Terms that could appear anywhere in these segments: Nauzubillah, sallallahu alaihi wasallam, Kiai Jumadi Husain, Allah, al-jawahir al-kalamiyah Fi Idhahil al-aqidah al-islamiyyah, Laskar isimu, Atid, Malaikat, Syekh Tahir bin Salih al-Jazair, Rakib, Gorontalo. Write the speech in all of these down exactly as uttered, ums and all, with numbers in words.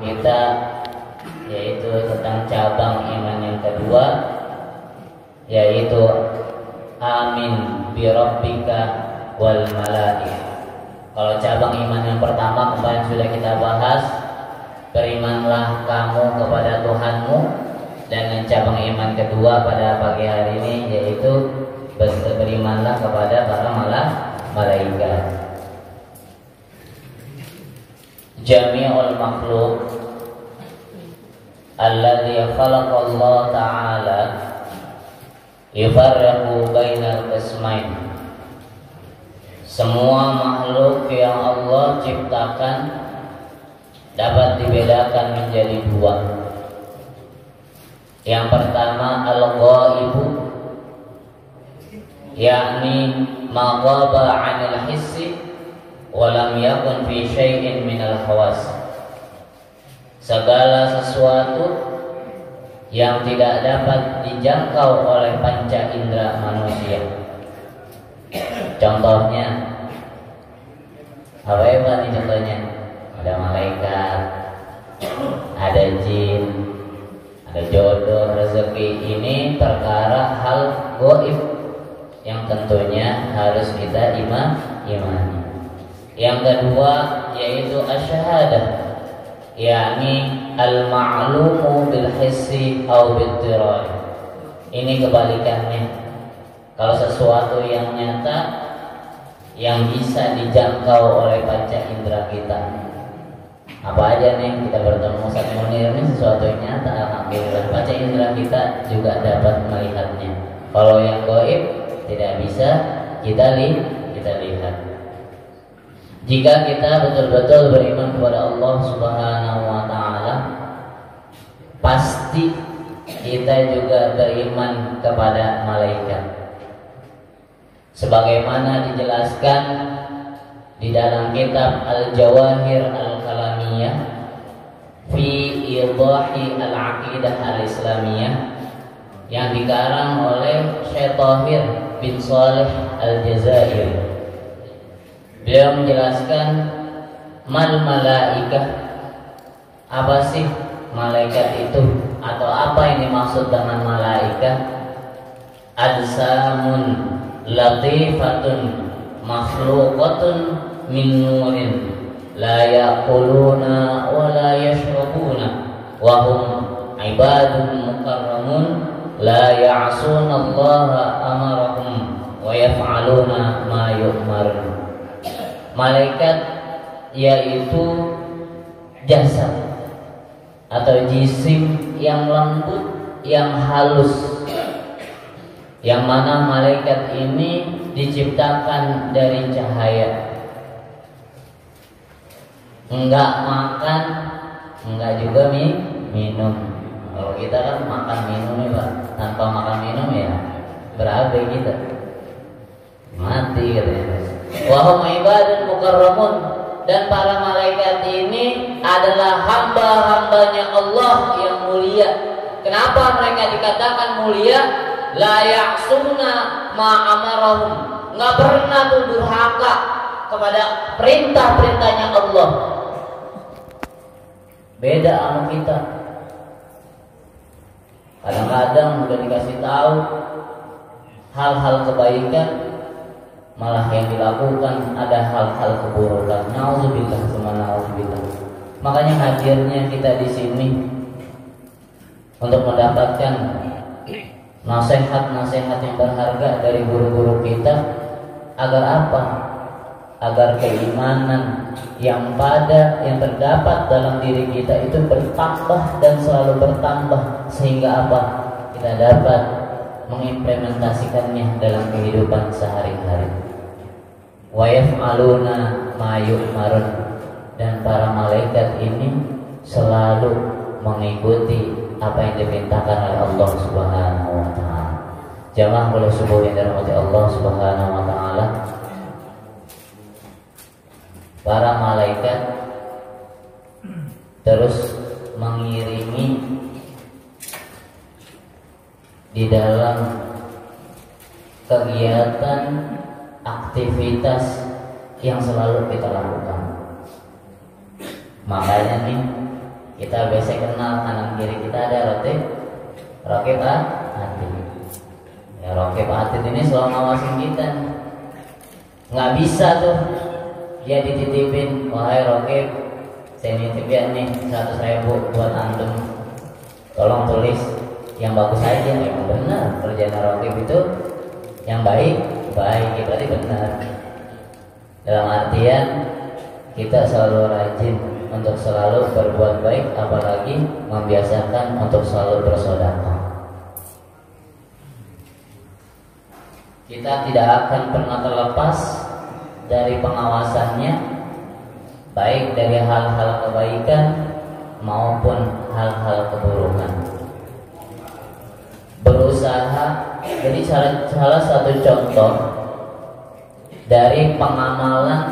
kita, yaitu tentang cabang iman yang kedua, yaitu amin bi rabbika wal malaikah. Kalau cabang iman yang pertama kemarin sudah kita bahas, berimanlah kamu kepada Tuhanmu, dan cabang iman kedua pada pagi hari ini yaitu berimanlah kepada para malaikat. Jami'ul makhluk alladhi khalaqallahu ta'ala yufarriqu bainal qismain. Semua makhluk yang Allah ciptakan dapat dibedakan menjadi dua. Yang pertama al-ghaibu, yakni ma ghaba 'anil hissi wa lam yakun fi syai'in minal hawas. Segala sesuatu yang tidak dapat dijangkau oleh panca indera manusia. Contohnya apa ya Pak? Contohnya ada malaikat, ada jin, ada jodoh, rezeki. Ini perkara hal gaib yang tentunya harus kita iman imani. Yang kedua yaitu asyahadah, yakni al-ma'lumu bil hissi au bil tirai. Ini kebalikannya. Kalau sesuatu yang nyata yang bisa dijangkau oleh panca indera kita, apa aja nih, kita bertemu Ustaz Munir ini sesuatu yang nyata, alhamdulillah panca indera kita juga dapat melihatnya. Kalau yang gaib tidak bisa kita lihat, kita lihat. Jika kita betul-betul beriman kepada Allah Subhanahu wa taala, pasti kita juga beriman kepada malaikat. Sebagaimana dijelaskan di dalam kitab al-jawahir al-kalamiyah Fi Idhahil al-aqidah al-islamiyyah yang dikarang oleh Syekh Tahir bin Salih al-Jazair. Beliau menjelaskan mal malaikah, apa sih malaikat itu atau apa yang dimaksud dengan malaikat. Adsamun latifatun makhluqatun min nurin la yaquluna wa la yashrabuna wa hum ibadun mukarramun la ya'suna allaha amarahum wa yaf'aluna ma yu'marun. Malaikat yaitu jasad atau jisim yang lembut, yang halus, yang mana malaikat ini diciptakan dari cahaya, enggak makan, enggak juga minum. Kalau kita kan makan minum ya Pak, tanpa makan minum ya berabe kita mati katanya. Wahum ibadun mukarramun, dan para malaikat ini adalah hamba-hambanya Allah yang mulia. Kenapa mereka dikatakan mulia? La ya'suna ma amarahum, enggak pernah durhaka kepada perintah-perintahnya Allah. Beda sama kita. Kadang-kadang udah dikasih tahu hal-hal kebaikan malah yang dilakukan ada hal-hal keburukan. Nauzubillah tsumma nauzubillah. Makanya hadirnya kita di sini untuk mendapatkan nasihat-nasihat yang berharga dari guru-guru kita. Agar apa? Agar keimanan yang pada yang terdapat dalam diri kita itu bertambah dan selalu bertambah, sehingga apa? Kita dapat mengimplementasikannya dalam kehidupan sehari-hari. Wa yaf'aluna ma yu'marun, dan para malaikat ini selalu mengikuti apa yang diperintahkan oleh Allah Subhanahu wa taala. Jamaah kalau subuh yang dirahmati Allah Subhanahu wa taala, para malaikat terus mengiringi di dalam kegiatan aktivitas yang selalu kita lakukan. Makanya nih Kita biasa kenal kanan kiri kita ada Rakib, Rakib Atid. Ya, Rakib Atid ini selalu ngawasin kita. Nggak bisa tuh dia dititipin, wahai Rakib, saya nitipin nih seratus ribu buat antum, tolong tulis yang bagus aja. Emang benar kerjaan Rakib itu yang baik, baik berarti benar. Dalam artian kita selalu rajin untuk selalu berbuat baik, apalagi membiasakan untuk selalu bersedekah. Kita tidak akan pernah terlepas dari pengawasannya, baik dari hal-hal kebaikan maupun hal-hal keburukan. Berusaha, jadi salah, salah satu contoh dari pengamalan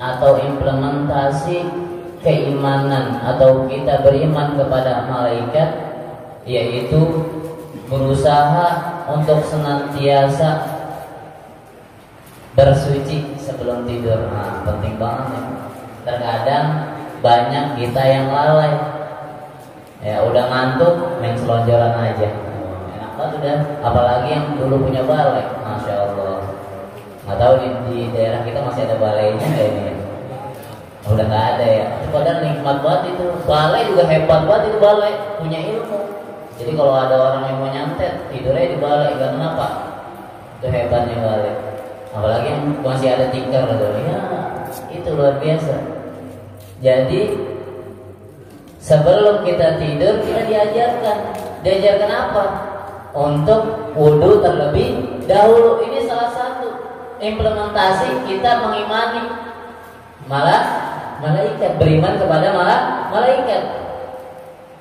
atau implementasi keimanan atau kita beriman kepada malaikat, yaitu berusaha untuk senantiasa bersuci sebelum tidur. Nah, penting banget ya. Terkadang banyak kita yang lalai. Ya udah ngantuk, main selonjoran aja. Enak banget udah. Apalagi yang dulu punya balai, masya Allah. Nggak tahu nih di daerah kita masih ada balainya kayak ini. Udah nggak ada ya. Padahal nikmat banget itu. Balai juga hebat banget itu, balai punya ilmu. Jadi kalau ada orang yang mau nyantet, tidurnya di balai, nggak kenapa. Itu hebatnya balai. Apalagi yang masih ada tikar gitu. Ya, itu luar biasa. Jadi sebelum kita tidur kita diajarkan, diajarkan apa? Untuk wudu terlebih dahulu. Ini salah satu implementasi kita mengimani malah. Malaikat, beriman kepada malah malaikat.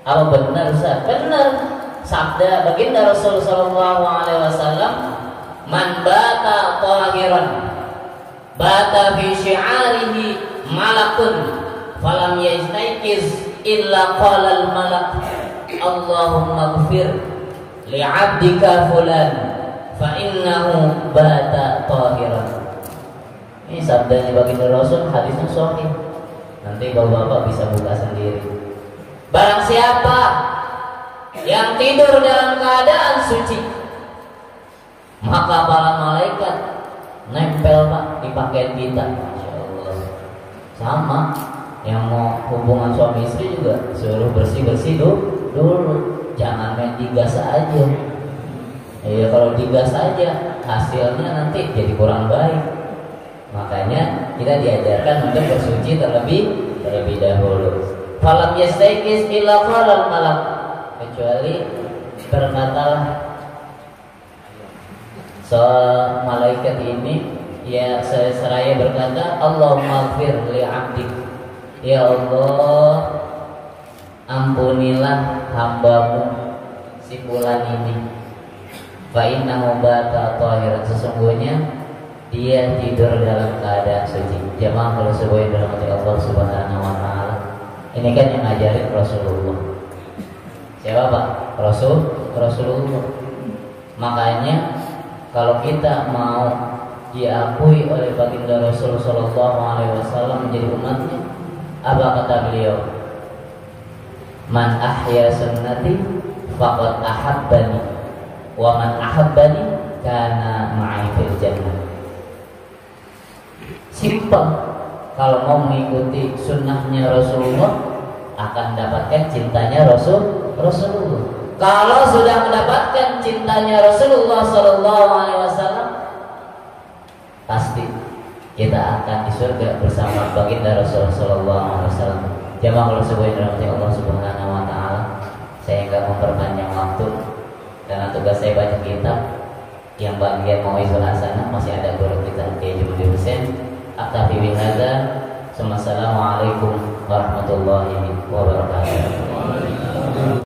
Apa benar Ustaz? Benar. Sabda baginda Rasul sallallahu alaihi wasallam, "Man bata tahiran bata fi syi'arihi malakun falam yajtaiz illa qala al malak Allahumma ighfir li 'abdika fulan fa innahu bata tahiran." Ini sabdanya baginda Rasul, hadisnya sahih. Nanti bapak-bapak bisa buka sendiri. Barang siapa yang tidur dalam keadaan suci, maka para malaikat nempel pak di pakaian kita. Masya Allah. Sama yang mau hubungan suami istri juga suruh bersih-bersih dulu, dulu. Jangan main digas aja. Ya kalau digas aja hasilnya nanti jadi kurang baik. Makanya kita diajarkan untuk bersuci terlebih terlebih dahulu. Falam yastaiqis illa qalal malak, kecuali berkatalah so malaikat ini ya seraya berkata, Allahumma ighfir li 'abdik, ya Allah ampunilah hambamu si fulan ini, fa innahu bata tahiran, sesungguhnya dia tidur dalam keadaan suci. Jamaah kalau sebuah dalam hati Allah subhanahu wa ta'ala. Ini kan yang ngajarin Rasulullah. Siapa pak? Rasul, Rasulullah. Makanya kalau kita mau diakui oleh baginda Rasul sallallahu alaihi wasallam menjadi umatnya, apa kata beliau? Man ahya sunnati faqad ahabbani, wa man ahabbani kana ma'i fil jannah. Simpel, kalau mau mengikuti sunnahnya Rasulullah akan mendapatkan cintanya Rasul Rasulullah. Kalau sudah mendapatkan cintanya Rasulullah Sallallahu Alaihi Wasallam, pasti kita akan di surga bersama baginda Rasul Sallallahu Alaihi Wasallam. Jamaah semuanya dirahmati Allah Subhanahu Wa Taala. Saya enggak memperpanjang waktu karena tugas saya banyak kitab. Yang bagian mau isolah sana masih ada guru kita Kiai Jumadi Husain. Aktafi bihadza, assalamualaikum warahmatullahi wabarakatuh.